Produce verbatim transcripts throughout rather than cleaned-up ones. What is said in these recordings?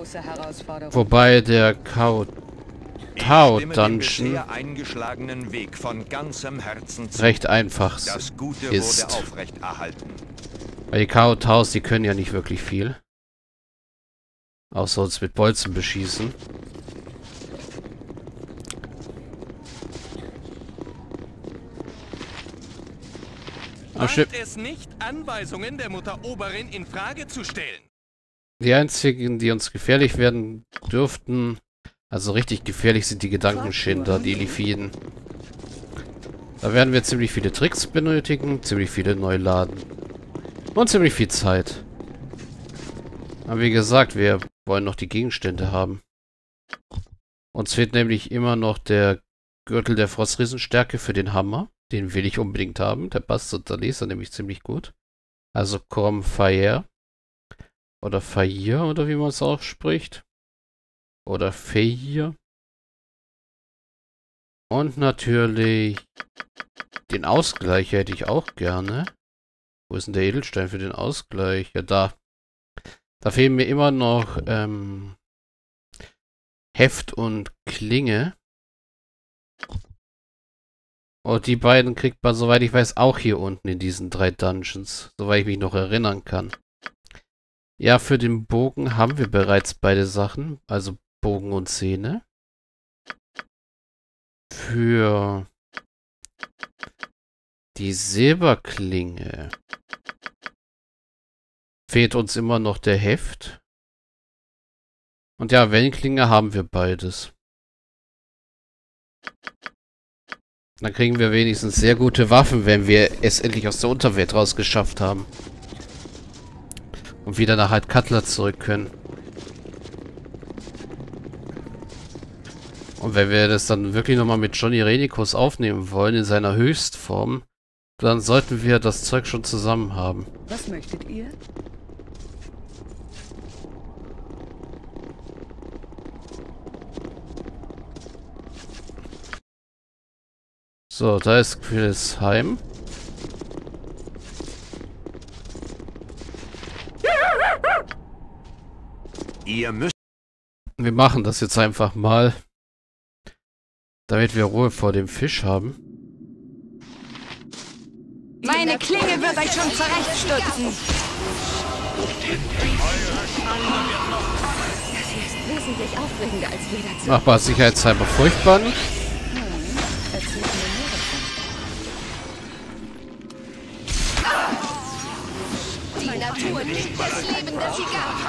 große Herausforderung. Wobei der Kau-Tau-Dungeon eingeschlagenen Weg von ganzem Herzen zu. Recht einfach das Gute ist. Wurde aufrecht erhalten. Weil die Kau-Taus, die können ja nicht wirklich viel. Außer uns mit Bolzen beschießen. Fangt es nicht, Anweisungen der Mutter Oberin in Frage zu stellen. Die einzigen, die uns gefährlich werden dürften, also richtig gefährlich, sind die Gedankenschinder, die Elifiden. Da werden wir ziemlich viele Tricks benötigen, ziemlich viele Neuladen und ziemlich viel Zeit. Aber wie gesagt, wir wollen noch die Gegenstände haben. Uns fehlt nämlich immer noch der Gürtel der Frostriesenstärke für den Hammer. Den will ich unbedingt haben. Der passt unter Leser nämlich ziemlich gut. Also komm, Fire. Oder Fire, oder wie man es auch spricht. Oder Fire. Und natürlich den Ausgleich hätte ich auch gerne. Wo ist denn der Edelstein für den Ausgleich? Ja, da. Da fehlen mir immer noch ähm, Heft und Klinge. Und die beiden kriegt man, soweit ich weiß, auch hier unten in diesen drei Dungeons. Soweit ich mich noch erinnern kann. Ja, für den Bogen haben wir bereits beide Sachen. Also Bogen und Zähne. Für die Silberklinge fehlt uns immer noch der Heft. Und ja, Wellenklinge haben wir beides. Dann kriegen wir wenigstens sehr gute Waffen, wenn wir es endlich aus der Unterwelt rausgeschafft haben. Und wieder nach Halt Cutler zurück können. Und wenn wir das dann wirklich nochmal mit Jon Irenicus aufnehmen wollen, in seiner Höchstform, dann sollten wir das Zeug schon zusammen haben. Was möchtet ihr? So, da ist Quills Heim. Ihr müsst. Wir machen das jetzt einfach mal, damit wir Ruhe vor dem Fisch haben. Meine Klinge wird euch schon zurechtstutzen. Das hier ist wesentlich aufregender als jeder zu. Machbar sicherheitshalber furchtbar nicht. Natur nicht das Leben, das sie gab.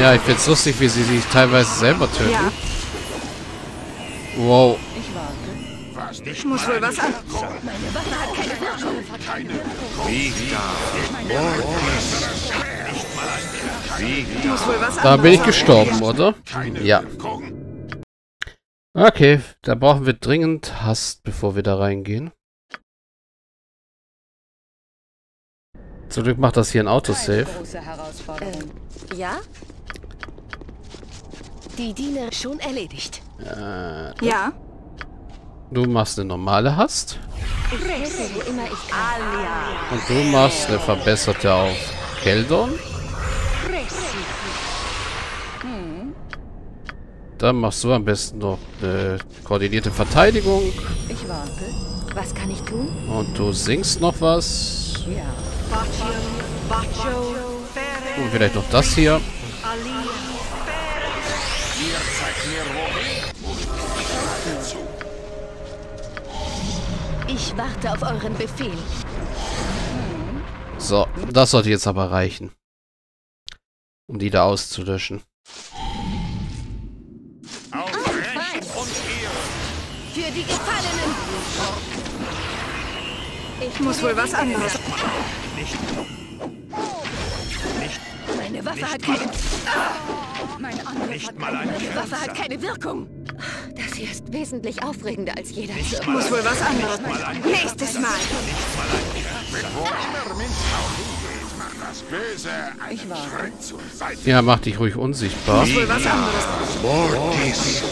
Ja, ich find's lustig, wie sie sich teilweise selber töten. Ja. Wow. Ich muss wohl was an. Meine Waffe hat keine Wirkung. Da bin ich gestorben, oder? Ja. Okay, da brauchen wir dringend Hast, bevor wir da reingehen. Zum Glück macht das hier ein Autosave. Ähm, ja? Die Diener schon erledigt. Äh, du, ja. Du machst eine normale Hast. Und du machst eine verbesserte auf Keldon. Dann machst du am besten noch eine koordinierte Verteidigung. Ich warte. Was kann ich tun? Und du singst noch was. Ja. Und vielleicht noch das hier. Ich warte auf euren Befehl. So, das sollte jetzt aber reichen. Um die da auszulöschen. Für die Gefallenen. Ich muss wohl was anderes. Nicht. Nicht. Meine Waffe nicht hat keine. Ah. Meine andere nicht hat mal eine Waffe Grenze. Hat keine Wirkung. Das hier ist wesentlich aufregender als jeder. Nicht ich muss wohl was anderes. Mal nächstes Mal. Mal ja, mach dich ruhig unsichtbar. Ich muss wohl was anderes. Mortis.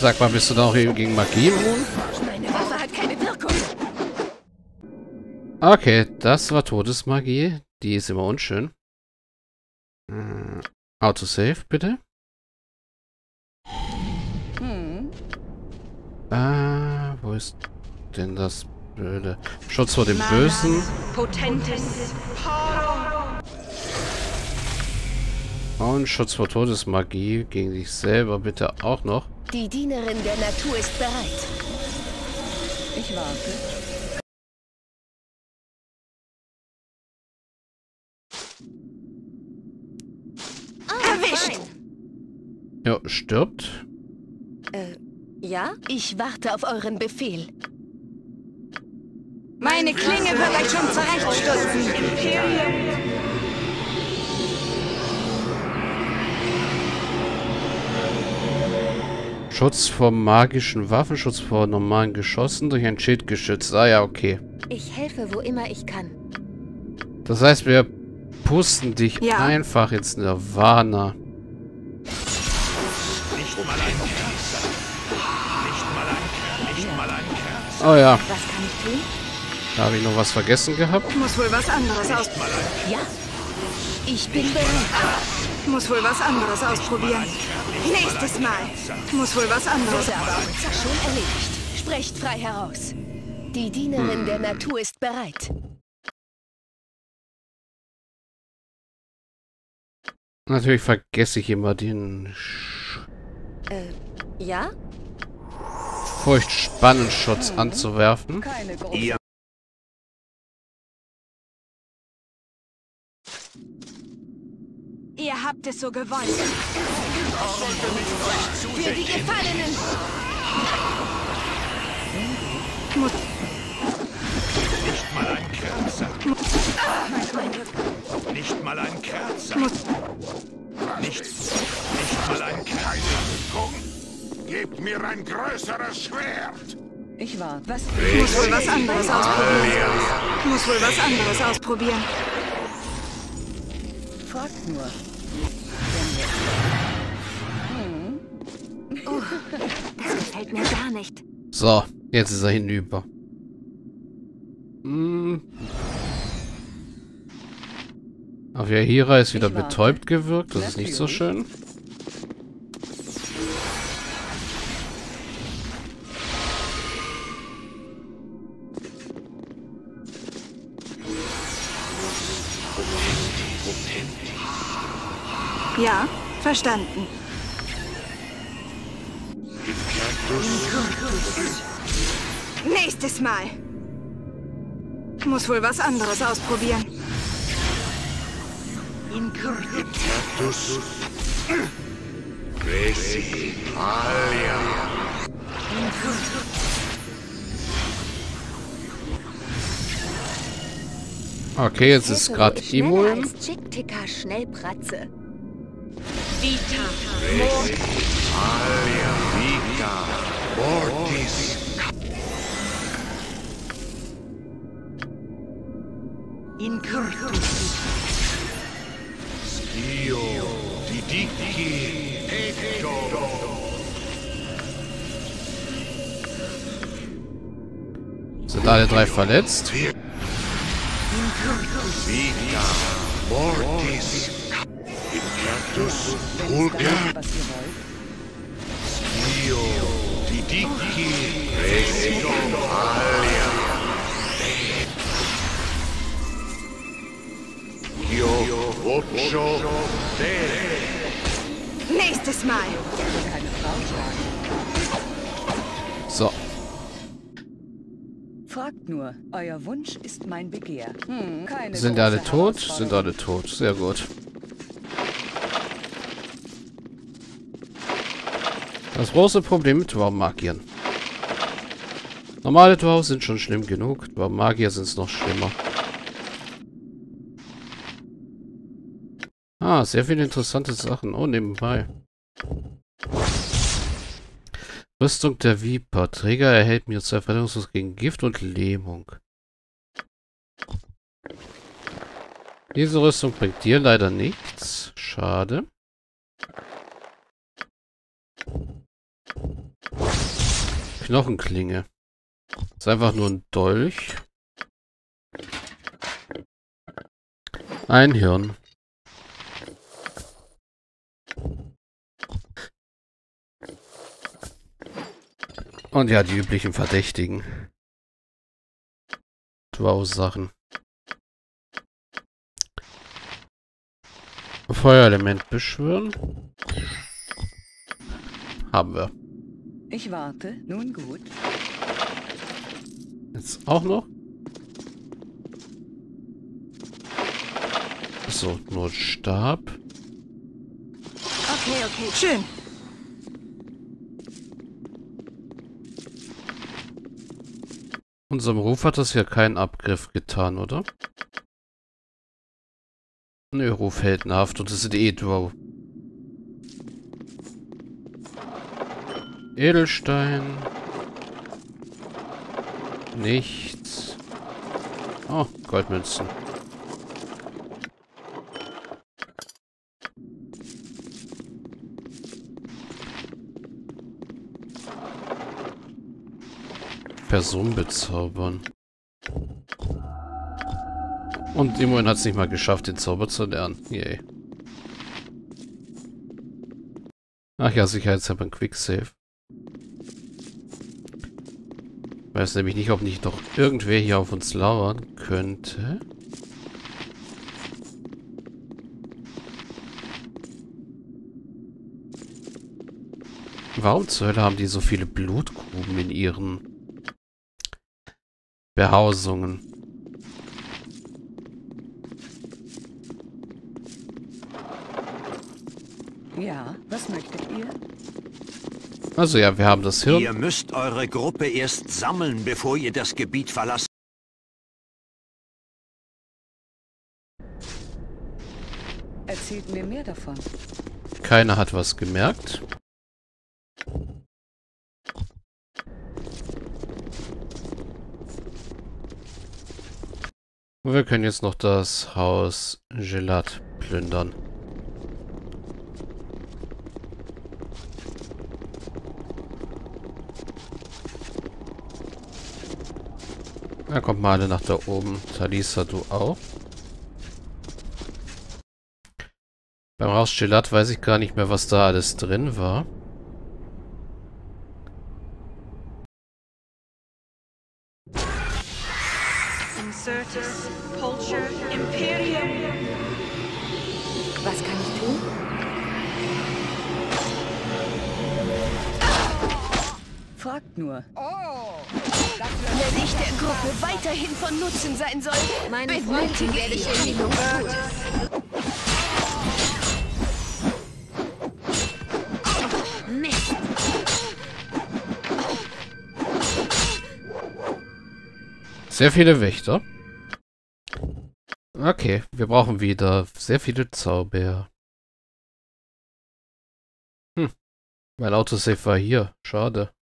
Sag mal, bist du da auch eben gegen Magie immun? Meine Waffe hat keine Wirkung. Okay, das war Todesmagie. Die ist immer unschön. Hm, Autosave, bitte. Hm. Ah, wo ist denn das Blöde? Schutz vor dem Bösen. Potentes. Und Schutz vor Todesmagie gegen dich selber bitte auch noch. Die Dienerin der Natur ist bereit. Ich warte. Oh, erwischt! Ja, stirbt. Äh, ja? Ich warte auf euren Befehl. Meine Klinge wird euch schon zurechtstürzen. Imperium! Schutz vor magischen Waffen, Schutz vor normalen Geschossen, durch ein Schild geschützt. Ah ja, okay. Ich helfe, wo immer ich kann. Das heißt, wir pusten dich ja einfach ins Nirvana. Nicht mal ein Kerl. Nicht mal ein Kerl. Nicht mal ein Kerl. Oh ja. Was kann ich tun? Da habe ich noch was vergessen gehabt. Muss wohl was anderes ausprobieren. Ja. Ich bin bereit. Muss wohl was anderes ausprobieren. Nächstes Mal. Muss wohl was anderes ausprobieren. Schon erledigt. Sprecht frei heraus. Die Dienerin hm. der Natur ist bereit. Natürlich vergesse ich immer den... Sch äh, ja? Furchtspannenschutz hm. anzuwerfen. Keine große ja. Ihr habt es so gewollt. Für die Gefallenen. Nicht mal ein Kerzer. Nicht mal ein Kerzer. Nicht, nicht mal ein Kerzer. Gebt mir ein größeres Schwert. Ich war. Was? Muss wohl was anderes ausprobieren. Muss wohl was anderes ausprobieren. Fragt nur. Oh, das gefällt mir gar nicht. So, jetzt ist er hinüber. Hm. Auf Jae'llat ist wieder betäubt gewirkt. Das ist nicht so schön. Ja, verstanden. Nächstes Mal. Muss wohl was anderes ausprobieren. Okay, jetzt ist gerade immun. Vita, Mord. Alia, Vita, Mortis. Incurtus. Skio, Didiki, Edo. Sind alle drei verletzt? Incurtus, Vita, Mortis. Inkertus, Vulgar, Skio, Didiki, Redo, Alia, Kio, Vocho, Dere. Nächstes Mal. So. Fragt nur, euer Wunsch ist mein Begehr. Hm, keine Sind alle tot? Sind alle tot. Sehr gut. Das große Problem mit Twar-Magiern. Normale Dwarves sind schon schlimm genug, Twar-Magier sind es noch schlimmer. Ah, sehr viele interessante Sachen. Oh, nebenbei. Rüstung der Viper. Träger erhält minus zwei Verteidigungslos gegen Gift und Lähmung. Diese Rüstung bringt dir leider nichts. Schade. Knochenklinge. Ist einfach nur ein Dolch. Ein Hirn. Und ja, die üblichen Verdächtigen. Wow-Sachen. Feuerelement beschwören. Haben wir. Ich warte, nun gut. Jetzt auch noch. So, nur Stab. Okay, okay, schön. Unserem Ruf hat das hier keinen Abgriff getan, oder? Nö, Ruf heldenhaft und das sind eh Drow. Edelstein. Nichts. Oh, Goldmünzen. Person bezaubern. Und immerhin hat es nicht mal geschafft, den Zauber zu lernen. Yay. Ach ja, sicherheitshalber ein Quicksave. Weiß nämlich nicht, ob nicht doch irgendwer hier auf uns lauern könnte. Warum zur Hölle haben die so viele Blutgruben in ihren Behausungen? Ja, was möchtet ihr? Also ja, wir haben das Hirn. Ihr müsst eure Gruppe erst sammeln, bevor ihr das Gebiet verlasst. Erzählt mir mehr davon. Keiner hat was gemerkt. Und wir können jetzt noch das Haus Jae'llat plündern. Na, kommt mal alle nach da oben. Talisa, du auch. Beim Haus Jae'llat weiß ich gar nicht mehr, was da alles drin war. Was kann ich tun? Fragt nur. Wenn ich der Gruppe weiterhin von Nutzen sein soll, meine Freunde werde ich in die Luft. Mist. Sehr viele Wächter. Okay, wir brauchen wieder sehr viele Zauber. Hm. Mein Autosave war hier. Schade.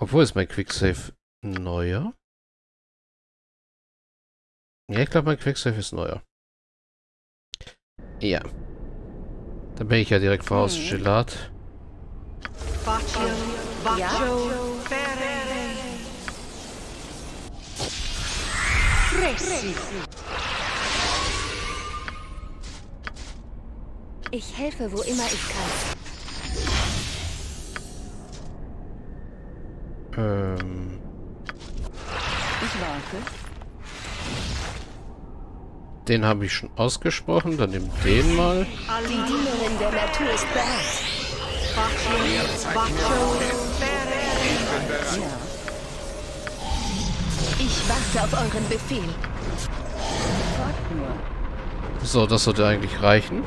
Obwohl ist mein Quicksave neuer. Ja, ich glaube, mein Quicksave ist neuer. Ja. Dann bin ich ja direkt vor Haus Jae'llat. Ja. Ich helfe, wo immer ich kann. Ähm. Ich warte. Den habe ich schon ausgesprochen, dann nimm den mal. Die Dienerin der Natur ist bereit. Ich warte auf euren Befehl. So, das sollte eigentlich reichen.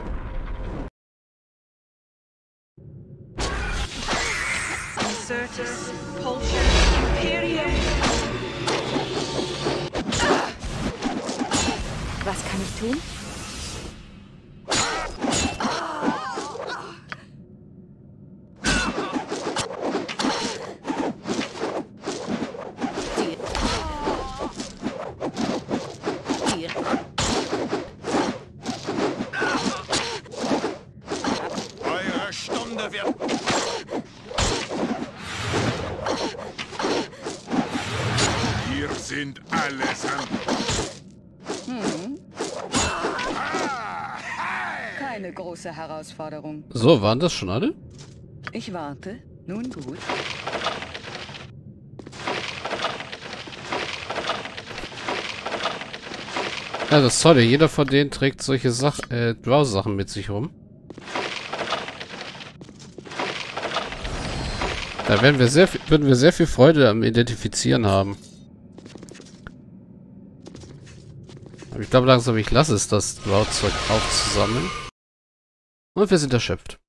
Was kann ich tun? Wir sind allesamt. Hm. Keine große Herausforderung. So, waren das schon alle? Ich warte. Nun gut. Also sorry, jeder von denen trägt solche Sachen, äh, Draw-Sachen mit sich rum. Da werden wir sehr viel, würden wir sehr viel Freude am Identifizieren haben. Aber ich glaube langsam, ich lasse es, das Draw-Zeug aufzusammeln. Und wir sind erschöpft.